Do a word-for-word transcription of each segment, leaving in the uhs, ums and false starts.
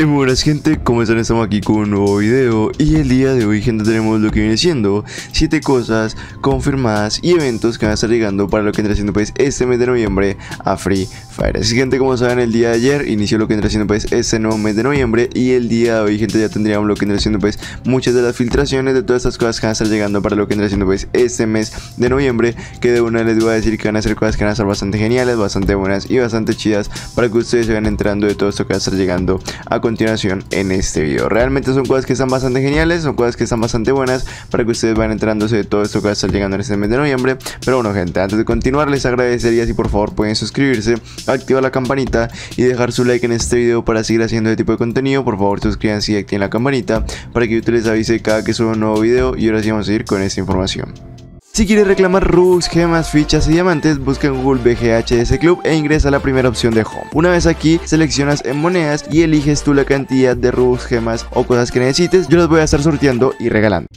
Hey, muy buenas gente, ¿cómo están? Estamos aquí con un nuevo video y el día de hoy, gente, tenemos lo que viene siendo siete cosas confirmadas y eventos que van a estar llegando para lo que entra siendo pues este mes de noviembre a Free Fire. Así que, gente, como saben, el día de ayer inició lo que entra siendo pues este nuevo mes de noviembre y el día de hoy, gente, ya tendríamos lo que entra siendo pues muchas de las filtraciones de todas estas cosas que van a estar llegando para lo que entra siendo pues este mes de noviembre, que de una les voy a decir que van a ser cosas que van a estar bastante geniales, bastante buenas y bastante chidas para que ustedes se vayan entrando de todo esto que va a estar llegando a continuación en este video. Realmente son cosas que están bastante geniales, son cosas que están bastante buenas para que ustedes vayan entrándose de todo esto que va a estar llegando en este mes de noviembre. Pero bueno, gente, antes de continuar les agradecería si por favor pueden suscribirse, activar la campanita y dejar su like en este video para seguir haciendo este tipo de contenido. Por favor suscríbanse y activen la campanita para que YouTube les avise cada que suba un nuevo video. Y ahora sí vamos a ir con esta información. Si quieres reclamar rugs, gemas, fichas y diamantes, busca en Google B G H S Club e ingresa a la primera opción de Home. Una vez aquí, seleccionas en monedas y eliges tú la cantidad de rugs, gemas o cosas que necesites. Yo las voy a estar sorteando y regalando.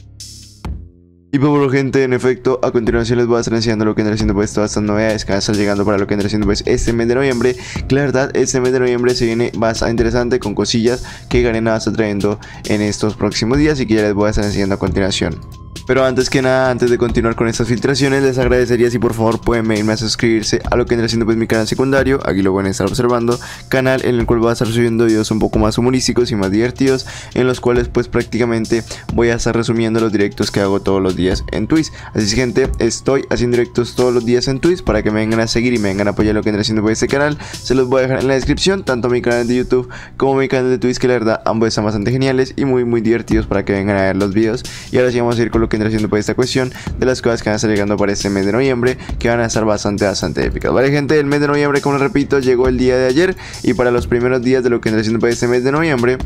Y por favor, gente, en efecto, a continuación les voy a estar enseñando lo que vendrá siendo pues todas estas novedades que van a estar llegando para lo que vendrá siendo pues este mes de noviembre. Que la verdad, este mes de noviembre se viene bastante interesante con cosillas que Garena va a estar trayendo en estos próximos días y que ya les voy a estar enseñando a continuación. Pero antes que nada, antes de continuar con estas filtraciones, les agradecería si por favor pueden venirme a suscribirse a lo que vendrá siendo pues mi canal secundario. Aquí lo van a estar observando, canal en el cual voy a estar subiendo videos un poco más humorísticos y más divertidos, en los cuales pues prácticamente voy a estar resumiendo los directos que hago todos los días en Twitch. Así que, gente, estoy haciendo directos todos los días en Twitch para que me vengan a seguir y me vengan a apoyar lo que vendrá siendo pues este canal. Se los voy a dejar en la descripción, tanto mi canal de YouTube como mi canal de Twitch, que la verdad ambos están bastante geniales y muy muy divertidos para que vengan a ver los videos. Y ahora sí vamos a ir con lo que vendrá siendo pues esta cuestión de las cosas que van a estar llegando para este mes de noviembre, que van a estar bastante bastante épicas. Vale, gente, el mes de noviembre, como les repito, llegó el día de ayer y para los primeros días de lo que vendrá siendo pues este mes de noviembre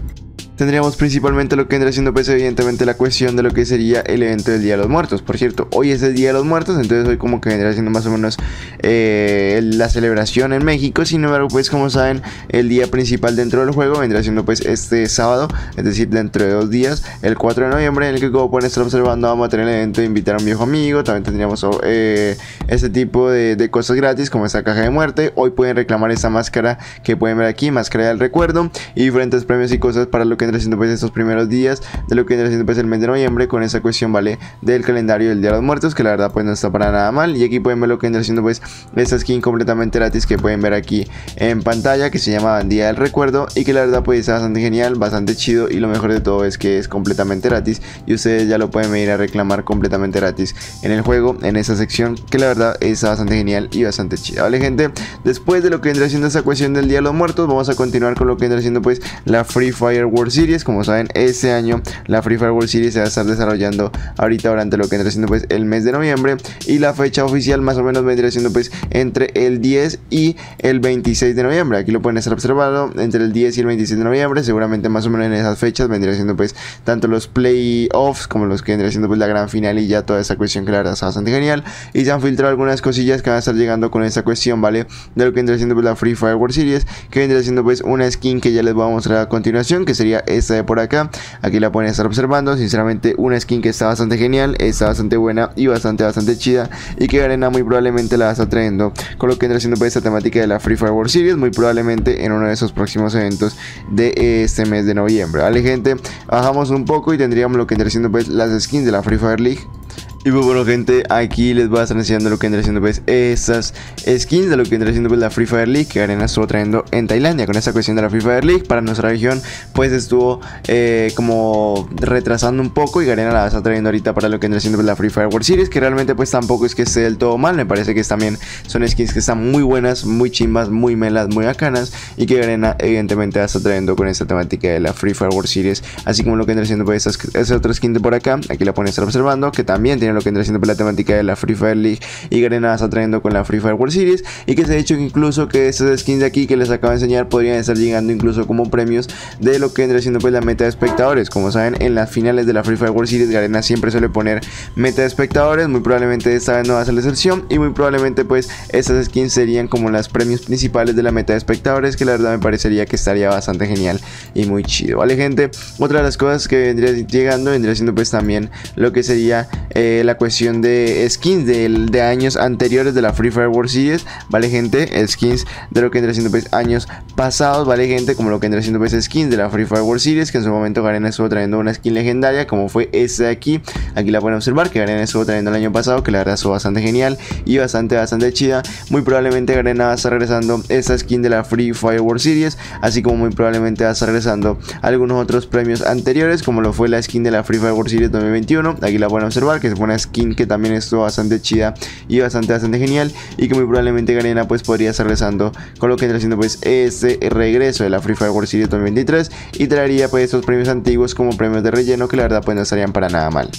tendríamos principalmente lo que vendrá siendo pues evidentemente la cuestión de lo que sería el evento del Día de los Muertos. Por cierto, hoy es el Día de los Muertos, entonces hoy como que vendrá siendo más o menos eh, la celebración en México. Sin embargo, pues como saben, el día principal dentro del juego vendrá siendo pues este sábado, es decir, dentro de dos días, el cuatro de noviembre, en el que, como pueden estar observando, vamos a tener el evento de invitar a un viejo amigo. También tendríamos eh, este tipo de, de cosas gratis, como esta caja de muerte. Hoy pueden reclamar esta máscara que pueden ver aquí, máscara del recuerdo, y diferentes premios y cosas para lo que vendrá siendo pues estos primeros días de lo que vendrá siendo pues el mes de noviembre, con esa cuestión, vale, del calendario del Día de los Muertos, que la verdad pues no está para nada mal. Y aquí pueden ver lo que vendrá siendo pues esta skin completamente gratis que pueden ver aquí en pantalla, que se llama Bandida del Recuerdo, y que la verdad pues está bastante genial, bastante chido, y lo mejor de todo es que es completamente gratis y ustedes ya lo pueden venir a reclamar completamente gratis en el juego, en esa sección, que la verdad está bastante genial y bastante chida. Vale, gente, después de lo que vendrá siendo esa cuestión del Día de los Muertos, vamos a continuar con lo que vendrá siendo pues la Free Fire World Series. Como saben, este año la Free Fire World Series se va a estar desarrollando ahorita durante lo que vendrá siendo pues el mes de noviembre, y la fecha oficial más o menos vendrá siendo pues entre el diez y el veintiséis de noviembre. Aquí lo pueden estar observando, entre el diez y el veintiséis de noviembre, seguramente más o menos en esas fechas vendrá siendo pues tanto los playoffs como los que vendrá siendo pues la gran final y ya toda esa cuestión, que la verdad está bastante genial. Y se han filtrado algunas cosillas que van a estar llegando con esa cuestión, vale, de lo que vendrá siendo pues la Free Fire World Series, que vendrá siendo pues una skin que ya les voy a mostrar a continuación, que sería esta de por acá. Aquí la pueden estar observando, sinceramente una skin que está bastante genial, está bastante buena y bastante bastante chida, y que Garena muy probablemente la va a estar trayendo con lo que entra siendo pues esta temática de la Free Fire World Series, muy probablemente en uno de esos próximos eventos de este mes de noviembre. Vale, gente, bajamos un poco y tendríamos lo que entra siendo pues las skins de la Free Fire League. Y pues bueno, gente, aquí les voy a estar enseñando lo que vendrá siendo pues estas skins de lo que vendrá siendo pues la Free Fire League, que Garena estuvo trayendo en Tailandia. Con esta cuestión de la Free Fire League para nuestra región pues estuvo eh, como retrasando un poco, y Garena la está trayendo ahorita para lo que vendrá siendo pues la Free Fire World Series, que realmente pues tampoco es que esté del todo mal. Me parece que también son skins que están muy buenas, muy chimbas, muy melas, muy bacanas, y que Garena evidentemente la está trayendo con esta temática de la Free Fire World Series, así como lo que vendrá siendo pues esa otra skin de por acá. Aquí la pueden estar observando, que también tiene lo que vendrá siendo la temática de la Free Fire League, y Garena está trayendo con la Free Fire World Series, y que se ha dicho que incluso que estas skins de aquí que les acabo de enseñar podrían estar llegando incluso como premios de lo que vendrá siendo pues la meta de espectadores. Como saben, en las finales de la Free Fire World Series Garena siempre suele poner meta de espectadores, muy probablemente esta vez no va a ser la excepción, y muy probablemente pues estas skins serían como las premios principales de la meta de espectadores, que la verdad me parecería que estaría bastante genial y muy chido. Vale, gente, otra de las cosas que vendría llegando vendría siendo pues también lo que sería eh, eh, la cuestión de skins de, de años anteriores de la Free Fire World Series, vale gente, skins de lo que entre siendo pues años pasados, vale gente, como lo que entre siendo pues skins de la Free Fire World Series, que en su momento Garena estuvo trayendo una skin legendaria como fue esta de aquí, aquí la pueden observar que Garena estuvo trayendo el año pasado, que la verdad estuvo bastante genial y bastante bastante chida. Muy probablemente Garena va a estar regresando esta skin de la Free Fire World Series, así como muy probablemente va a estar regresando algunos otros premios anteriores, como lo fue la skin de la Free Fire World Series dos mil veintiuno, aquí la pueden observar, que es una skin que también estuvo bastante chida y bastante bastante genial, y que muy probablemente Garena pues podría estar regresando con lo que está haciendo pues este regreso de la Free Fire World Series dos mil veintitrés, y traería pues estos premios antiguos como premios de relleno que la verdad pues no estarían para nada mal.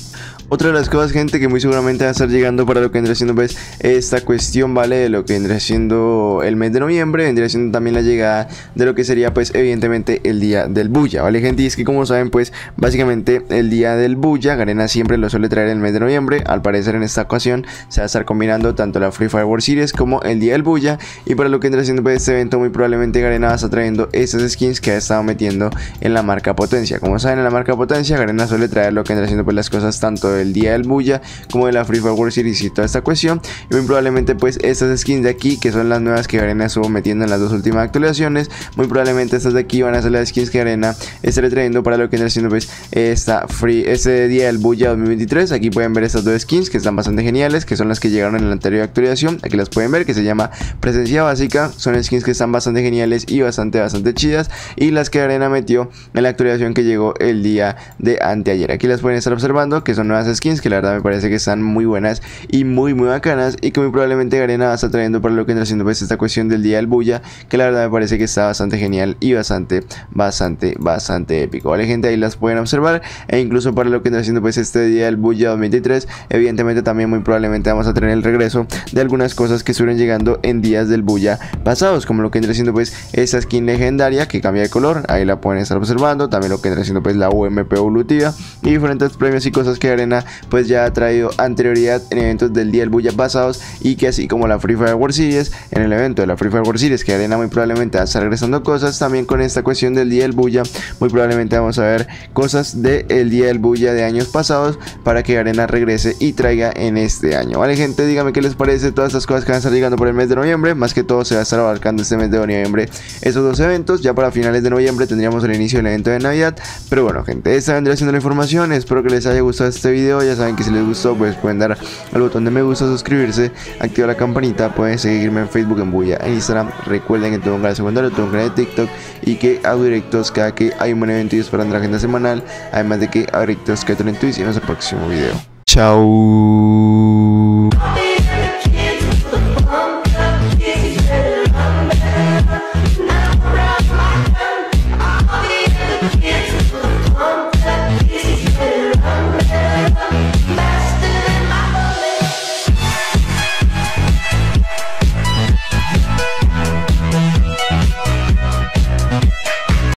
Otra de las cosas, gente, que muy seguramente va a estar llegando para lo que vendría siendo pues esta cuestión, vale, de lo que vendría siendo el mes de noviembre, vendría siendo también la llegada de lo que sería pues evidentemente el día del BOOYAH, vale gente. Y es que como saben pues básicamente el día del BOOYAH Garena siempre lo suele traer el mes de noviembre. Al parecer en esta ocasión se va a estar combinando tanto la Free Fire World Series como el día del BOOYAH, y para lo que vendría siendo pues este evento muy probablemente Garena va a estar trayendo estas skins que ha estado metiendo en la marca Potencia. Como saben, en la marca Potencia Garena suele traer lo que vendría siendo pues las cosas tanto de el día del BOOYAH como de la Free Fire World Series y toda esta cuestión, y muy probablemente pues estas skins de aquí, que son las nuevas que Garena estuvo metiendo en las dos últimas actualizaciones, muy probablemente estas de aquí van a ser las skins que Garena estará trayendo para lo que vendrá siendo pues esta free, este día del BOOYAH dos mil veintitrés. Aquí pueden ver estas dos skins que están bastante geniales, que son las que llegaron en la anterior actualización, aquí las pueden ver, que se llama Presencia Básica, son skins que están bastante geniales y bastante bastante chidas, y las que Garena metió en la actualización que llegó el día de anteayer, aquí las pueden estar observando, que son nuevas skins que la verdad me parece que están muy buenas y muy muy bacanas, y que muy probablemente Garena va a estar trayendo para lo que entra haciendo pues esta cuestión del día del BOOYAH, que la verdad me parece que está bastante genial y bastante bastante bastante épico, vale gente. Ahí las pueden observar, e incluso para lo que entra haciendo pues este día del BOOYAH dos mil veintitrés, evidentemente también muy probablemente vamos a tener el regreso de algunas cosas que estuvieron llegando en días del BOOYAH pasados, como lo que entra haciendo pues esa skin legendaria que cambia de color, ahí la pueden estar observando, también lo que entra haciendo pues la U M P evolutiva y diferentes premios y cosas que Garena pues ya ha traído anterioridad en eventos del día del BOOYAH pasados, y que así como la Free Fire World Series, en el evento de la Free Fire World Series que Garena muy probablemente va a estar regresando cosas, también con esta cuestión del día del BOOYAH muy probablemente vamos a ver cosas del día del BOOYAH de años pasados para que Garena regrese y traiga en este año. Vale gente, díganme qué les parece todas estas cosas que van a estar llegando por el mes de noviembre. Más que todo se va a estar abarcando este mes de noviembre esos dos eventos, ya para finales de noviembre tendríamos el inicio del evento de Navidad, pero bueno gente, esta vendría siendo la información, espero que les haya gustado este video. Ya saben que si les gustó pues pueden dar al botón de me gusta, suscribirse, activar la campanita, pueden seguirme en Facebook, en BOOYAH, en Instagram. Recuerden que tengo un canal secundario, tengo un canal de TikTok, y que hago directos cada que hay un buen evento y esperando la agenda semanal, además de que hago directos que otro en Twitch, y nos vemos en el próximo video. Chao.